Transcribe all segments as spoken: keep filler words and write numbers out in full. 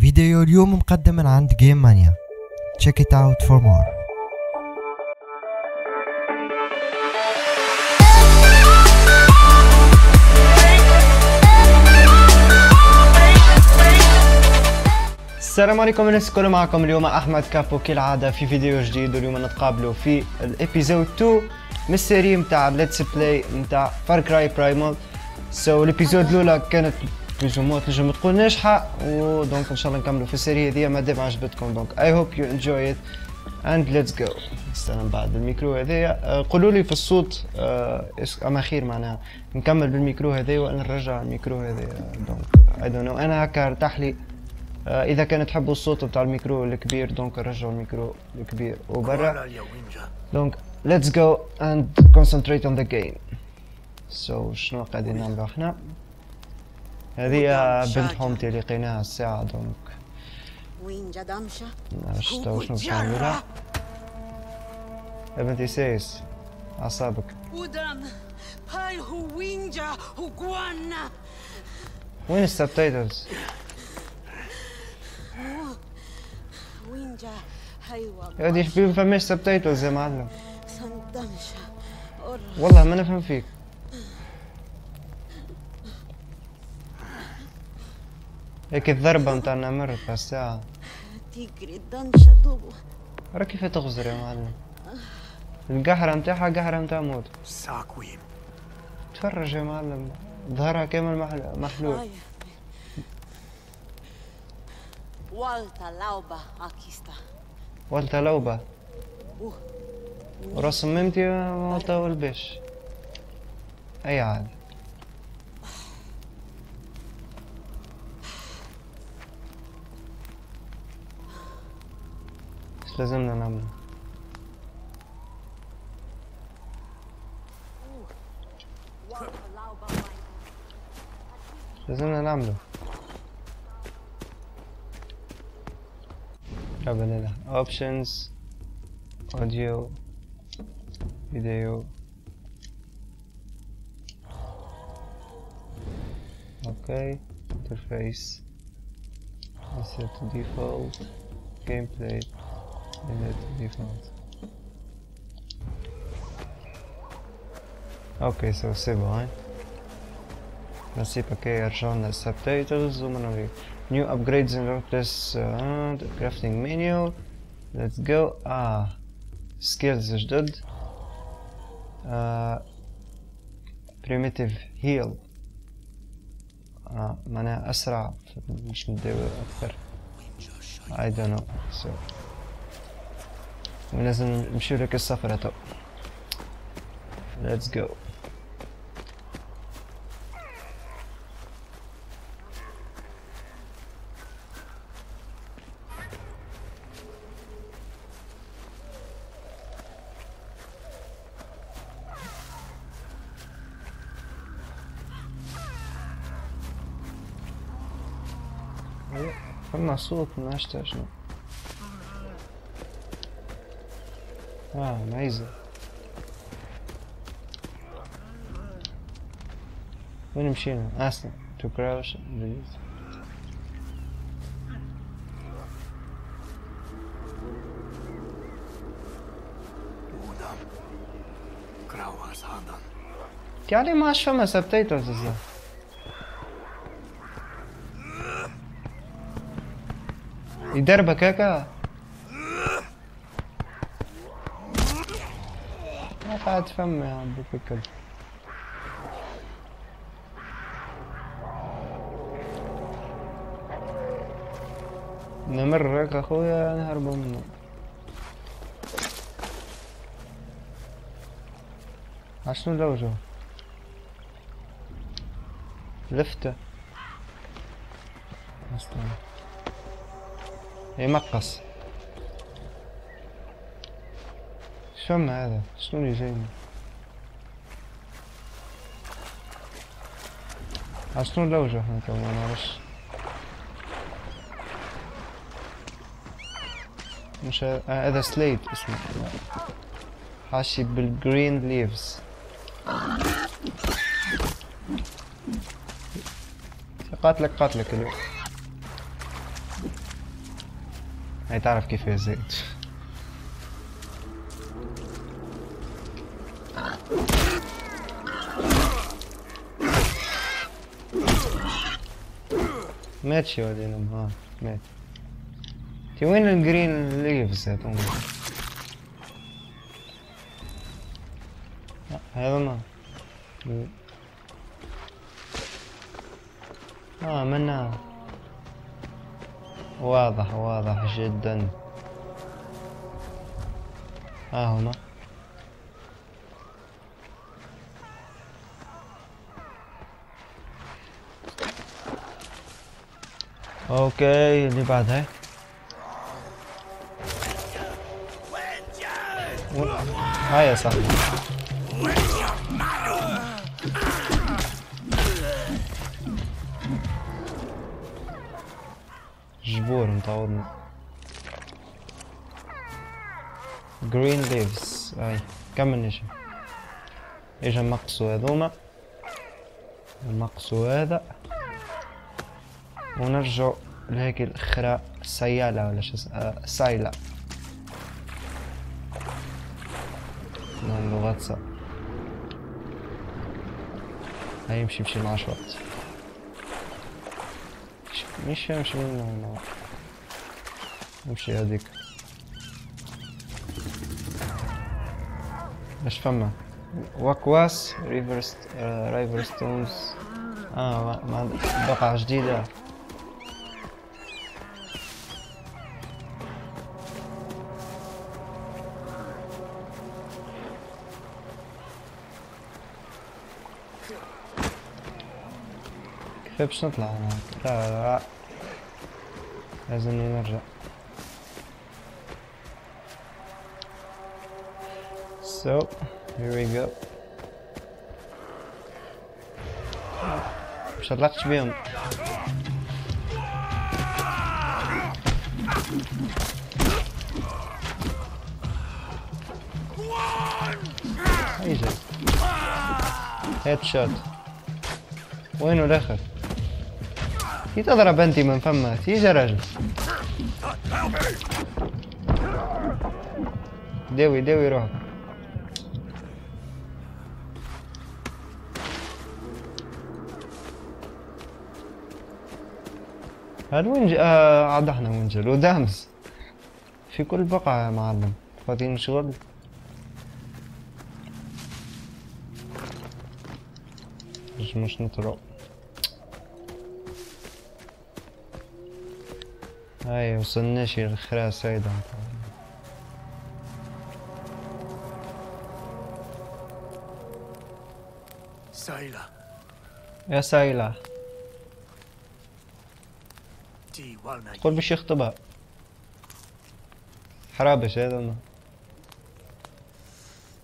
فيديو اليوم مقدم من عند جيم مانيا تشيك ايت اوت فور مور. السلام عليكم الناس الكل، معكم اليوم احمد كافو كالعاده في فيديو جديد، واليوم نتقابلوا في الابيزود اثنين من السيري نتاع ليتس بلاي نتاع فار كراي برايمال. سو الابيزود الاولى كانت بلوزومون تنجم تقول ناجحه، و دونك ان شاء الله نكملوا في السيري هذه مادام عجبتكم. دونك اي هوب يو انجوي ات اند ليتس جو. نستلم بعد الميكرو هذايا، قولوا لي في الصوت اما خير، معناها نكمل بالميكرو هذايا ولا نرجع الميكرو هذايا؟ دونك اي دون نو، انا هكا ارتاح لي. اذا كان تحبوا الصوت بتاع الميكرو الكبير دونك رجعوا الميكرو الكبير وبرا. دونك ليتس جو اند كونسنتريت اون ذا جيم. سو شنو قاعدين نعملوا احنا؟ هذه بنت حومتي اللي لقيناها الساعة، دونك وين جا دمشة؟ مانعرفش توا شنو باش نعملولها. يا بنتي سايس أعصابك. وين السبتايتلز؟ يا ودي حبيبي مفماش سبتايتلز يا معلم. والله ما نفهم فيك. هيك الضربة نتاع النمر تاع الساعة تجري الدنشة دوبو، راه كيف تغزر يا معلم. القحرة نتاعها قحرة نتاع موت. تفرج يا معلم، ظهرها كامل محلول. والتا لوبا أكيستا، والتا لوبا راس ميمتي والتا والبيش. أي عاد لازمنا نعمل. لازمنا نعمله. قبل options audio video okay interface set to default gameplay اوكي. سو سيبو هاي نسيب اوكي. رجعنا السبتايتلز ومنوريك نيو ابجريدز ان ريبليس كرافتينج منيو. ليتس جو. اه سكيلز جدد. بريميتيف هيل اه معناها اسرع باش نداوي اكثر. اي دون نو. سو ولازم نمشيو لك السفرة تو. ليتس جو. فما صوت منعرفش تاع شنو. اه معيزة. وين مشينا؟ اصلا تو كراوش ريليز. يعني ما عادش فما سبتايتلز بزاف. يدربك هكا؟ ما قاعد فم يا عبد الكل. نمر هكا اخويا نهربو منه. عشنو لوجه؟ لفته. استنى. يمقص. شفنا هذا شنو اللي جاينا؟ عشنو اللوجه احنا تو ما نعرفش. مش هذا سليد اسمه حاشي بالجرين ليفز. قاتلك قاتلك اليوم. هيتعرف كيف هي زائد. مات شي ولدي نبهار مات. تي وين الجرين ليفز هاذوما؟ لا هذا ما اه منا واضح واضح جدا. ها هما اوكي اللي بعدها هيا صاحبي جبور متعودنا. جرين ليفز هاي كمل نجم اجا مقصو هذوما المقصو هذا ونرجع لهيك الأخرى سيالة ولا شو سايلة من لغات سا. هاي يمشي بشي العشرة مش يمشي منه يمشي هذيك اش فما واكواس ريفرست ريفرستونز اه ما بقعة جديدة. كيف باش نطلع انا هكا؟ لا لا لازمني نرجع. So here we go. مش طلقتش بيهم. ايجا هيد شوت وينو الاخر؟ كي تضرب انت من فما تيجي راجل. داوي داوي روحك. هاد وين جا؟ آه عاد احنا وين جا؟ ودامس في كل بقعة يا معلم فاتين شغل. مش مش نطرق. هاي وصلناش للخرا سايدة. سايلة يا سايلة قول باش يخطبها حرابش هذا ما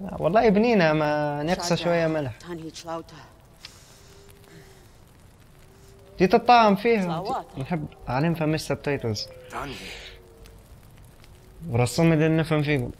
والله بنينة ما ناقصة شوية ملح دي تطعم فيها. نحب على نفهم السبتايتلز ورسمي اللي نفهم فيهم.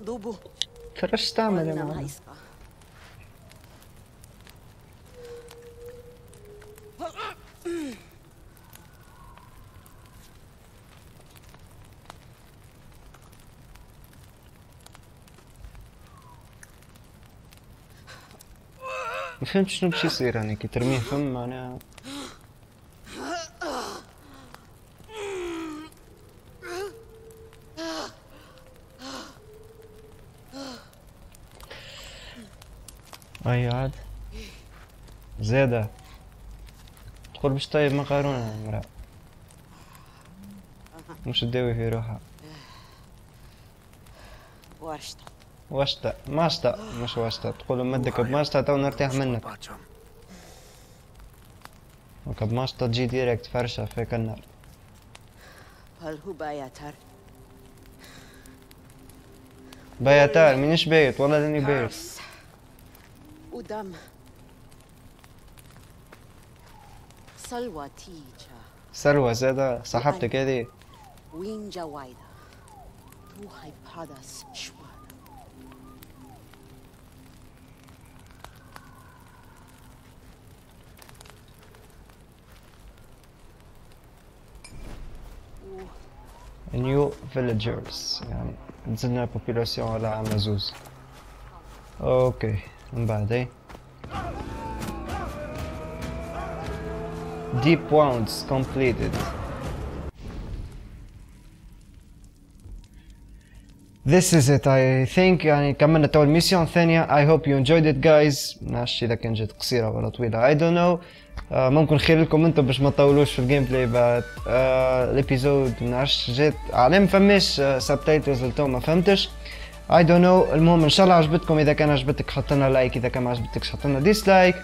دوبو كيفاش تعمل يا معلم؟ مفهمت شنو باش يصير انا كي ترميه فم معناها اي عاد زاده تقول باش طيب مقارونه المراه مش تداوي في روحها واشطه واشطة ماشطة مش واشطة تقول مدك بماشطة تو نرتاح منك وكب ماشطة تجي ديريكت فرشة فيك النار. بياتار مانيش بايت والله راني بايت ودم سلوى تيجا سلوى زادا صاحبتك هذه وين جوايدا روحي بهذا شوي new villagers. يعني نزلنا population على عام زوز. اوكي من بعدين deep wounds completed. This is it I think. يعني كملنا تو الميسيون الثانية. I hope you enjoyed it guys. منعرفش إذا كان جات قصيرة ولا طويلة I don't know. uh, ممكن خير لكم انتم باش ما تطولوش في الجيم بلاي. بات uh, الابيزود منعرفش جات على ما فماش سبتايتلز لتو ما فهمتش I don't know. المهم ان شاء الله عجبتكم. إذا كان عجبتك حطلنا لايك، إذا كان ما عجبتكش حطلنا ديسلايك،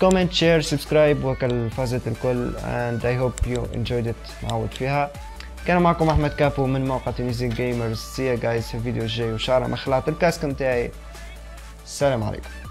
كومنت، شير، سبسكرايب وهكا الفازت الكل. and I hope you enjoyed it. نعود فيها. كان معكم احمد كافو من موقع تينيزيين جيميرز. سي يا جايز في الفيديو الجاي وشعر مخلعة الكاسك متاعي. السلام عليكم.